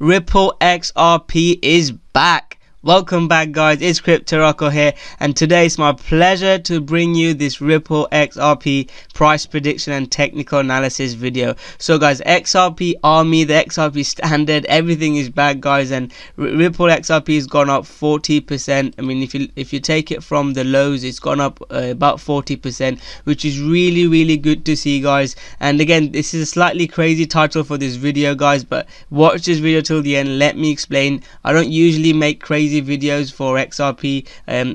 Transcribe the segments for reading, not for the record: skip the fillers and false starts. Ripple XRP is back. Welcome back, guys. It's Cryptorocko here, and today it's my pleasure to bring you this Ripple XRP price prediction and technical analysis video. So guys, XRP army, the XRP standard, everything is back, guys, and Ripple XRP has gone up 40%. I mean, if you take it from the lows, it's gone up about 40%, which is really good to see, guys. And again, this is a slightly crazy title for this video, guys, but watch this video till the end. Let me explain. I don't usually make crazy videos for XRP.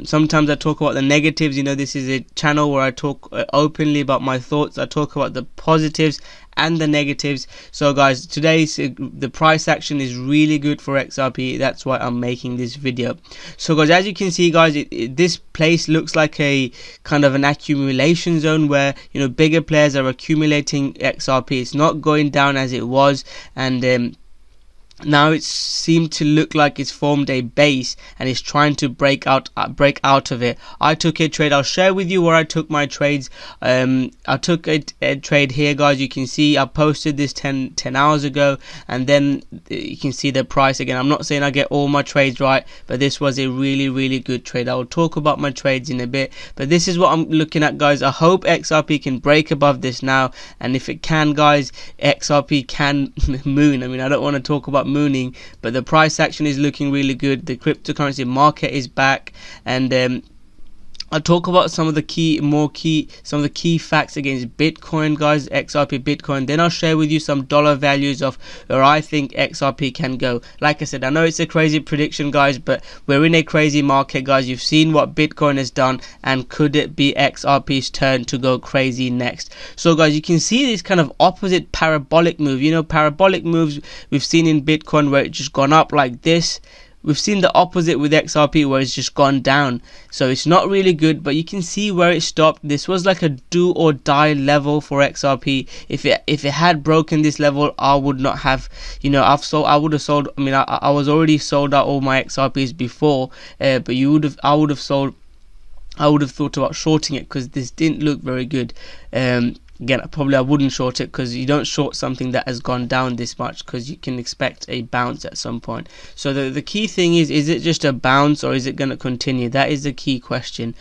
Sometimes I talk about the negatives. You know, this is a channel where I talk openly about my thoughts. I talk about the positives and the negatives. So guys, today's the price action is really good for XRP. That's why I'm making this video. So guys, as you can see, guys, this place looks like a kind of an accumulation zone where, you know, bigger players are accumulating XRP. It's not going down as it was, and now it seemed to look like it's formed a base and it's trying to break out of it. I took a trade. I'll share with you where I took my trades. I took a trade here, guys. You can see I posted this 10 hours ago, and then you can see the price again. I'm not saying I get all my trades right, but this was a really good trade. I will talk about my trades in a bit, but this is what I'm looking at, guys. I hope XRP can break above this now, and if it can, guys, XRP can moon. I mean, I don't want to talk about mooning, but the price action is looking really good. The cryptocurrency market is back, and I'll talk about some of the key facts against Bitcoin, guys, XRP Bitcoin. Then I'll share with you some dollar values of where I think XRP can go. Like I said, I know it's a crazy prediction, guys, but we're in a crazy market, guys. You've seen what Bitcoin has done, and could it be XRP's turn to go crazy next? So guys, you can see this kind of opposite parabolic move. You know, parabolic moves we've seen in Bitcoin where it's just gone up like this. We've seen the opposite with XRP where it's just gone down. So it's not really good, but you can see where it stopped. This was like a do or die level for XRP. If it had broken this level, I would not have, you know, I would have sold. I mean, I was already sold out all my XRPs before, but I would have thought about shorting it because this didn't look very good. Again, I wouldn't short it because you don't short something that has gone down this much because you can expect a bounce at some point. So the key thing is it just a bounce or is it going to continue? That is the key question.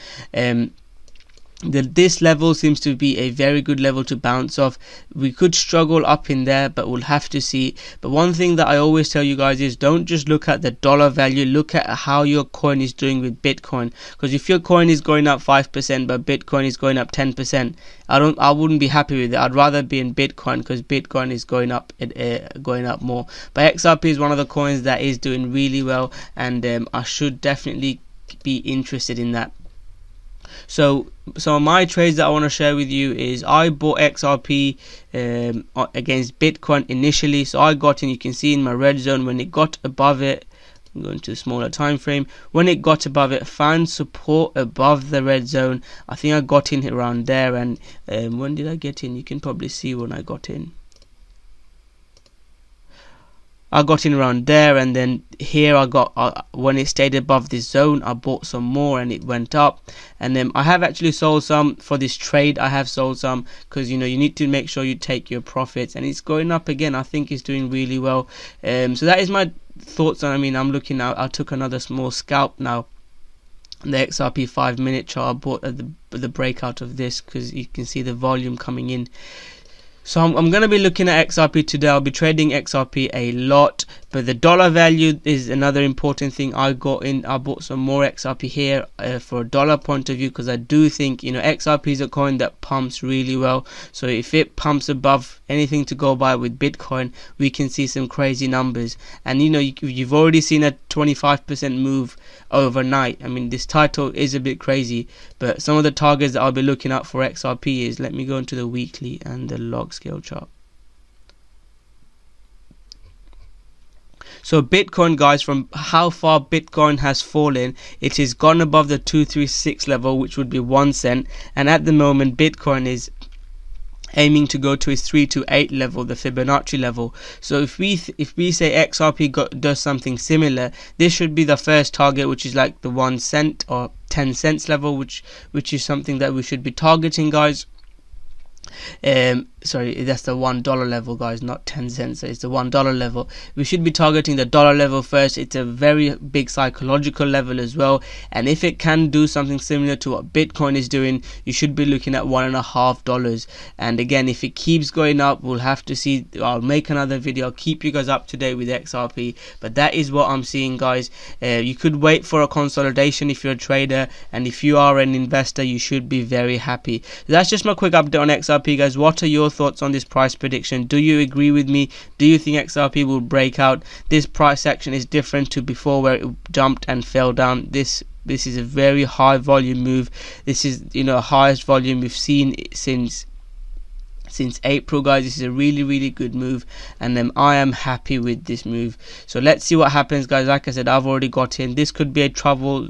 This level seems to be a very good level to bounce off. We could struggle up in there, but we'll have to see. But one thing that I always tell you guys is don't just look at the dollar value, look at how your coin is doing with Bitcoin. Because if your coin is going up 5% but Bitcoin is going up 10%, I wouldn't be happy with it. I'd rather be in Bitcoin because Bitcoin is going up more. But XRP is one of the coins that is doing really well, and I should definitely be interested in that. So some of my trades that I want to share with you is I bought XRP against Bitcoin initially. So I got in, you can see in my red zone, when it got above it, I'm going to a smaller time frame, when it got above it, found support above the red zone. I think I got in around there, and when did I get in? You can probably see when I got in. I got in around there, and then here I got when it stayed above this zone, I bought some more and it went up. And then I have actually sold some for this trade. I have sold some because, you know, you need to make sure you take your profits, and it's going up again. I think it's doing really well. So that is my thoughts on, I mean, I'm looking now, I took another small scalp now. The XRP 5-minute chart, I bought at the breakout of this because you can see the volume coming in. So I'm going to be looking at XRP today. I'll be trading XRP a lot, but the dollar value is another important thing. I got in, I bought some more XRP here for a dollar point of view because I do think, you know, XRP is a coin that pumps really well. So if it pumps above anything to go by with Bitcoin, we can see some crazy numbers. And you know, you've already seen a 25% move overnight. I mean, this title is a bit crazy, but some of the targets that I'll be looking at for XRP is, let me go into the weekly and the log scale chart. So Bitcoin, guys, from how far Bitcoin has fallen, it has gone above the 236 level, which would be 1 cent, and at the moment Bitcoin is aiming to go to its 328 level, the Fibonacci level. So if we say XRP does something similar, this should be the first target, which is like the 1 cent or 10 cents level, which is something that we should be targeting, guys. Sorry, that's the $1 level, guys, not 10 cents. So it's the $1 level. We should be targeting the dollar level first. It's a very big psychological level as well, and if it can do something similar to what Bitcoin is doing, you should be looking at $1.50. And again, if it keeps going up, we'll have to see. I'll make another video, I'll keep you guys up to date with XRP, but that is what I'm seeing, guys. You could wait for a consolidation if you're a trader, and if you are an investor, you should be very happy. That's just my quick update on XRP, guys. What are your thoughts on this price prediction? Do you agree with me? Do you think XRP will break out? This price action is different to before, where it jumped and fell down. This is a very high volume move. This is, you know, highest volume we've seen since April, guys. This is a really good move, and I am happy with this move. So let's see what happens, guys. Like I said, I've already got in. This could be a trouble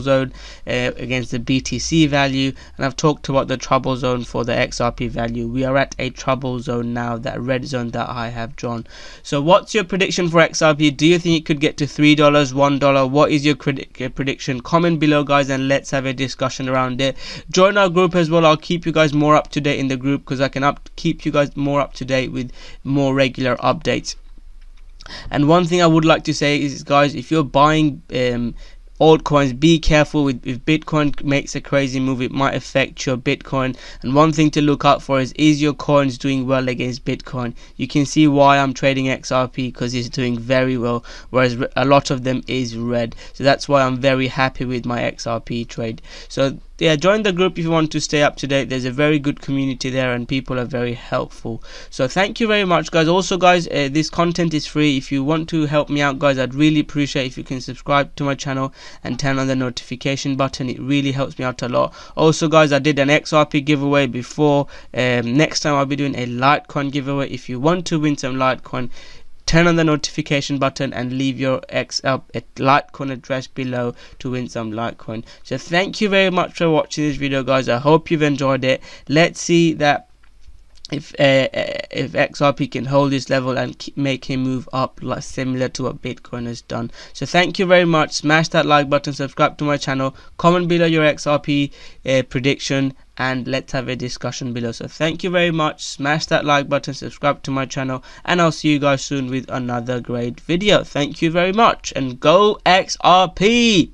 zone against the BTC value, and I've talked about the trouble zone for the XRP value. We are at a trouble zone now, that red zone that I have drawn. So what's your prediction for XRP? Do you think it could get to $3, $1? What is your prediction? Comment below, guys, and let's have a discussion around it. Join our group as well. I'll keep you guys more up to date in the group, because I can keep you guys more up to date with more regular updates. And one thing I would like to say is, guys, if you're buying altcoins, be careful with, if Bitcoin makes a crazy move, it might affect your Bitcoin. And one thing to look out for is your coins doing well against Bitcoin? You can see why I'm trading XRP, because it's doing very well, whereas a lot of them is red. So that's why I'm very happy with my XRP trade. So yeah, join the group if you want to stay up to date. There's a very good community there, and people are very helpful. So thank you very much, guys. Also, guys, this content is free. If you want to help me out, guys, I'd really appreciate if you can subscribe to my channel and turn on the notification button. It really helps me out a lot. Also, guys, I did an XRP giveaway before. Next time I'll be doing a Litecoin giveaway. If you want to win some Litecoin, turn on the notification button and leave your Litecoin address below to win some Litecoin. So thank you very much for watching this video, guys. I hope you've enjoyed it. Let's see that if XRP can hold this level and make him move up, like similar to what Bitcoin has done. So thank you very much. Smash that like button, subscribe to my channel, comment below your XRP prediction, and let's have a discussion below. So thank you very much. Smash that like button, subscribe to my channel, and I'll see you guys soon with another great video. Thank you very much, and go XRP.